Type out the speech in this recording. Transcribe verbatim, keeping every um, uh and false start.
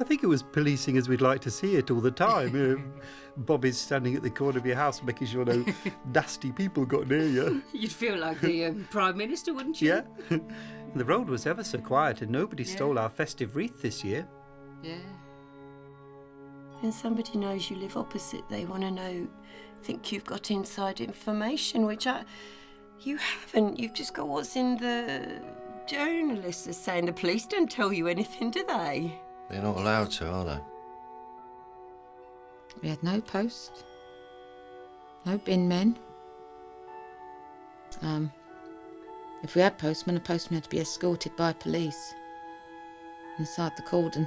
I think it was policing as we'd like to see it all the time. You know, Bobby's standing at the corner of your house making sure no nasty people got near you. You'd feel like the um, Prime Minister, wouldn't you? Yeah. The road was ever so quiet and nobody yeah. stole our festive wreath this year. Yeah. When somebody knows you live opposite, they want to know, think you've got inside information, which I, you haven't. You've just got what's in the journalists are saying. The police don't tell you anything, do they? They're not allowed to, are they? We had no post, no bin men. Um, if we had postmen, a postman had to be escorted by police inside the cordon.